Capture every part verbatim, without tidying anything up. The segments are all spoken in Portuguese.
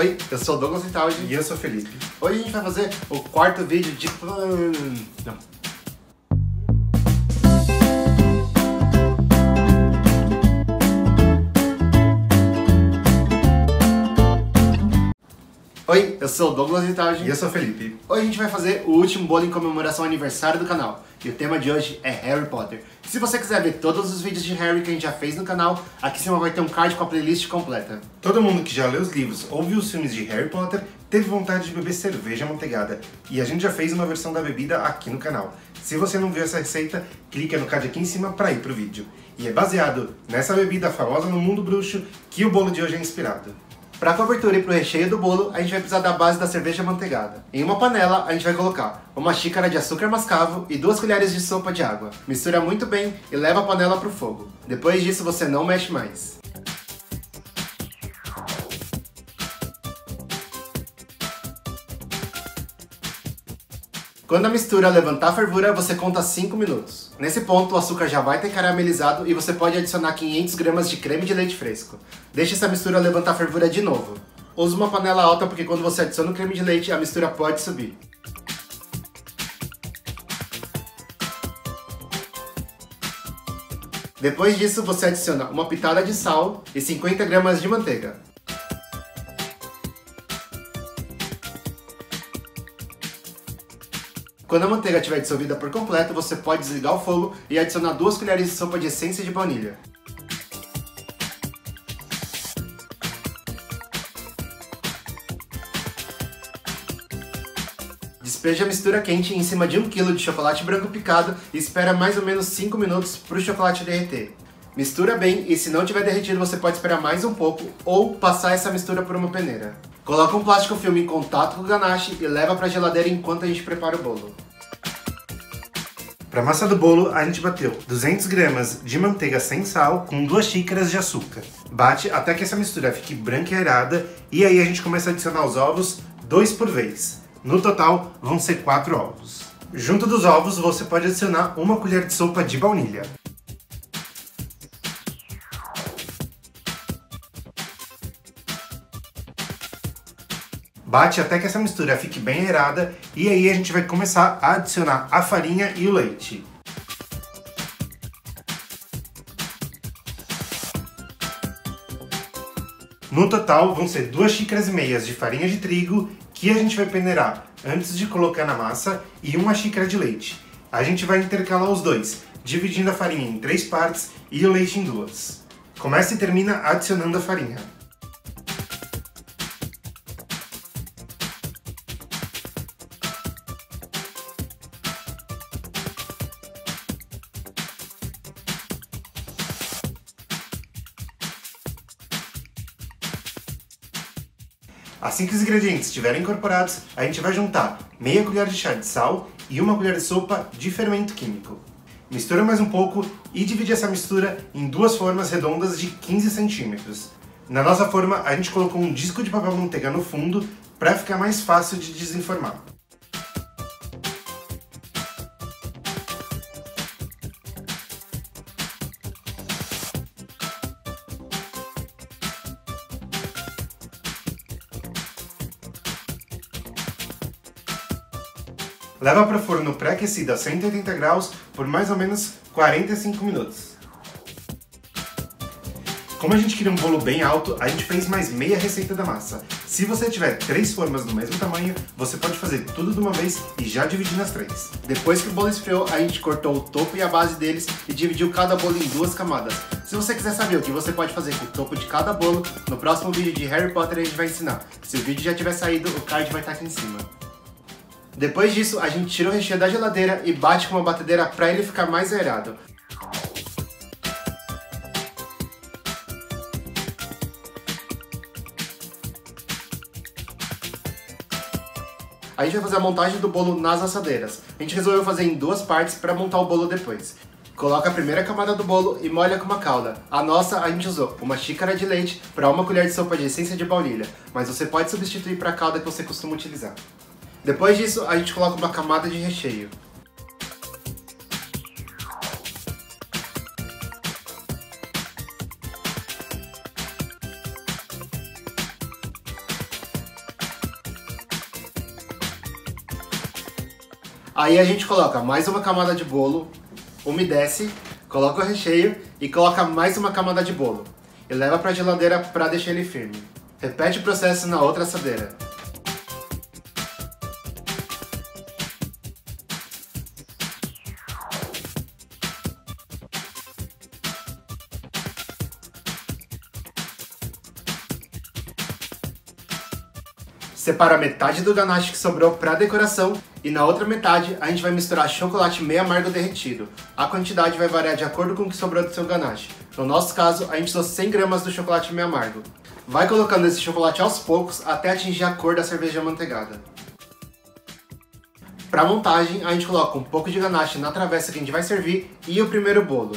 Oi, eu sou o Douglas Vitagem. E eu sou o Felipe. Hoje a gente vai fazer o quarto vídeo de planta. Oi, eu sou o Douglas Vitagem. E eu sou o Felipe. Hoje a gente vai fazer o último bolo em comemoração ao aniversário do canal. E o tema de hoje é Harry Potter. Se você quiser ver todos os vídeos de Harry que a gente já fez no canal, aqui em cima vai ter um card com a playlist completa. Todo mundo que já leu os livros ou viu os filmes de Harry Potter teve vontade de beber cerveja amanteigada. E a gente já fez uma versão da bebida aqui no canal. Se você não viu essa receita, clica no card aqui em cima para ir pro vídeo. E é baseado nessa bebida famosa no mundo bruxo que o bolo de hoje é inspirado. Para a cobertura e para o recheio do bolo, a gente vai precisar da base da cerveja amanteigada. Em uma panela, a gente vai colocar uma xícara de açúcar mascavo e duas colheres de sopa de água. Mistura muito bem e leva a panela para o fogo. Depois disso, você não mexe mais. Quando a mistura levantar a fervura, você conta cinco minutos. Nesse ponto, o açúcar já vai ter caramelizado e você pode adicionar quinhentas gramas de creme de leite fresco. Deixe essa mistura levantar a fervura de novo. Use uma panela alta porque quando você adiciona o creme de leite, a mistura pode subir. Depois disso, você adiciona uma pitada de sal e cinquenta gramas de manteiga. Quando a manteiga estiver dissolvida por completo, você pode desligar o fogo e adicionar duas colheres de sopa de essência de baunilha. Despeje a mistura quente em cima de um quilo de chocolate branco picado e espera mais ou menos cinco minutos para o chocolate derreter. Mistura bem e se não tiver derretido, você pode esperar mais um pouco ou passar essa mistura por uma peneira. Coloca um plástico filme em contato com o ganache e leva para a geladeira enquanto a gente prepara o bolo. Para a massa do bolo, a gente bateu duzentas gramas de manteiga sem sal com duas xícaras de açúcar. Bate até que essa mistura fique branqueirada e aí a gente começa a adicionar os ovos, dois por vez. No total, vão ser quatro ovos. Junto dos ovos, você pode adicionar uma colher de sopa de baunilha. Bate até que essa mistura fique bem aerada e aí a gente vai começar a adicionar a farinha e o leite. No total vão ser duas xícaras e meias de farinha de trigo que a gente vai peneirar antes de colocar na massa e uma xícara de leite. A gente vai intercalar os dois, dividindo a farinha em três partes e o leite em duas. Começa e termina adicionando a farinha. Assim que os ingredientes estiverem incorporados, a gente vai juntar meia colher de chá de sal e uma colher de sopa de fermento químico. Mistura mais um pouco e divide essa mistura em duas formas redondas de quinze centímetros. Na nossa forma, a gente colocou um disco de papel manteiga no fundo para ficar mais fácil de desenformar. Leva para o forno pré-aquecido a cento e oitenta graus por mais ou menos quarenta e cinco minutos. Como a gente queria um bolo bem alto, a gente fez mais meia receita da massa. Se você tiver três formas do mesmo tamanho, você pode fazer tudo de uma vez e já dividir nas três. Depois que o bolo esfriou, a gente cortou o topo e a base deles e dividiu cada bolo em duas camadas. Se você quiser saber o que você pode fazer com o topo de cada bolo, no próximo vídeo de Harry Potter a gente vai ensinar. Se o vídeo já tiver saído, o card vai estar aqui em cima. Depois disso, a gente tira o recheio da geladeira e bate com uma batedeira para ele ficar mais aerado. A gente vai fazer a montagem do bolo nas assadeiras. A gente resolveu fazer em duas partes para montar o bolo depois. Coloca a primeira camada do bolo e molha com uma calda. A nossa, a gente usou uma xícara de leite para uma colher de sopa de essência de baunilha, mas você pode substituir para a calda que você costuma utilizar. Depois disso, a gente coloca uma camada de recheio. Aí a gente coloca mais uma camada de bolo, umedece, coloca o recheio e coloca mais uma camada de bolo. E leva para a geladeira para deixar ele firme. Repete o processo na outra assadeira. Separa metade do ganache que sobrou para decoração e na outra metade a gente vai misturar chocolate meio amargo derretido. A quantidade vai variar de acordo com o que sobrou do seu ganache. No nosso caso, a gente usou cem gramas do chocolate meio amargo. Vai colocando esse chocolate aos poucos até atingir a cor da cerveja amanteigada. Para a montagem, a gente coloca um pouco de ganache na travessa que a gente vai servir e o primeiro bolo.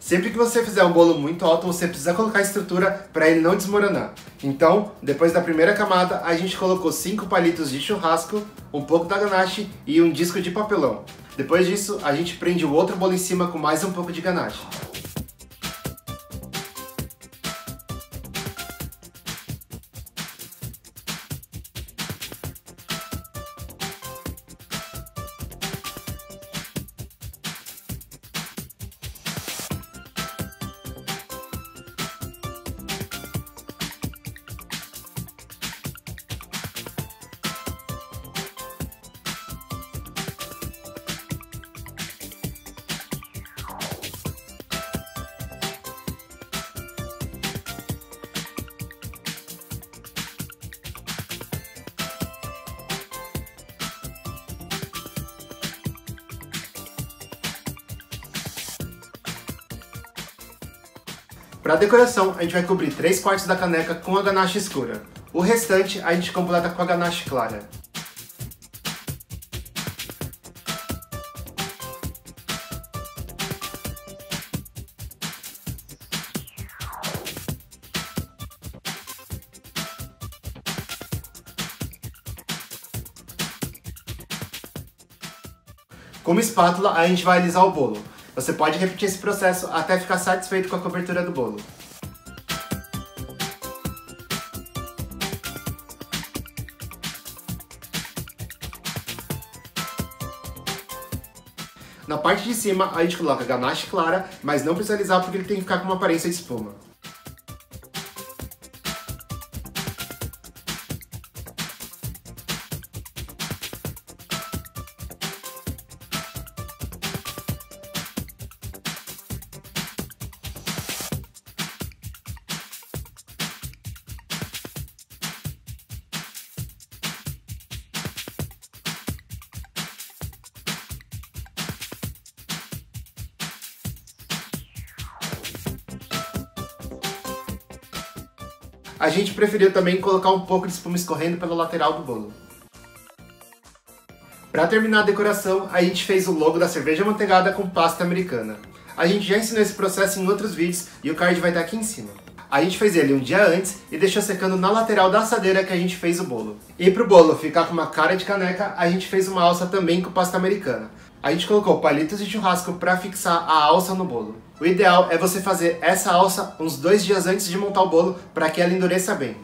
Sempre que você fizer um bolo muito alto, você precisa colocar a estrutura para ele não desmoronar. Então, depois da primeira camada, a gente colocou cinco palitos de churrasco, um pouco da ganache e um disco de papelão. Depois disso, a gente prende o outro bolo em cima com mais um pouco de ganache. Para a decoração, a gente vai cobrir três quartos da caneca com a ganache escura. O restante a gente completa com a ganache clara. Com uma espátula, a gente vai alisar o bolo. Você pode repetir esse processo até ficar satisfeito com a cobertura do bolo. Na parte de cima, a gente coloca ganache clara, mas não precisa alisar porque ele tem que ficar com uma aparência de espuma. A gente preferiu também colocar um pouco de espuma escorrendo pela lateral do bolo. Para terminar a decoração, a gente fez o logo da cerveja amanteigada com pasta americana. A gente já ensinou esse processo em outros vídeos e o card vai estar aqui em cima. A gente fez ele um dia antes e deixou secando na lateral da assadeira que a gente fez o bolo. E para o bolo ficar com uma cara de caneca, a gente fez uma alça também com pasta americana. A gente colocou palitos de churrasco para fixar a alça no bolo. O ideal é você fazer essa alça uns dois dias antes de montar o bolo para que ela endureça bem.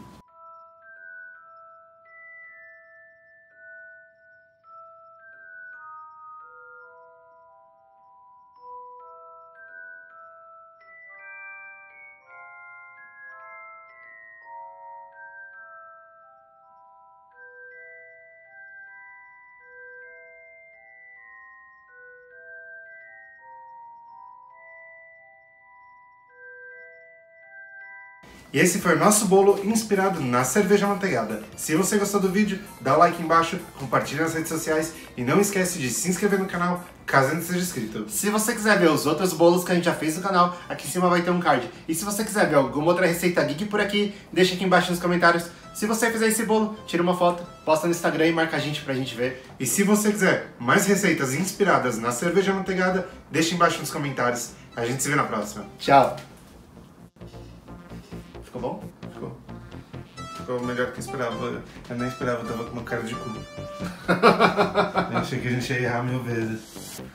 E esse foi o nosso bolo inspirado na cerveja amanteigada. Se você gostou do vídeo, dá o like embaixo, compartilha nas redes sociais e não esquece de se inscrever no canal caso ainda seja inscrito. Se você quiser ver os outros bolos que a gente já fez no canal, aqui em cima vai ter um card. E se você quiser ver alguma outra receita geek por aqui, deixa aqui embaixo nos comentários. Se você fizer esse bolo, tira uma foto, posta no Instagram e marca a gente pra gente ver. E se você quiser mais receitas inspiradas na cerveja amanteigada, deixa embaixo nos comentários. A gente se vê na próxima. Tchau! Ficou bom? Ficou. Ficou melhor que eu esperava. Eu nem esperava, eu tava com uma cara de cu. Eu achei que a gente ia errar mil vezes.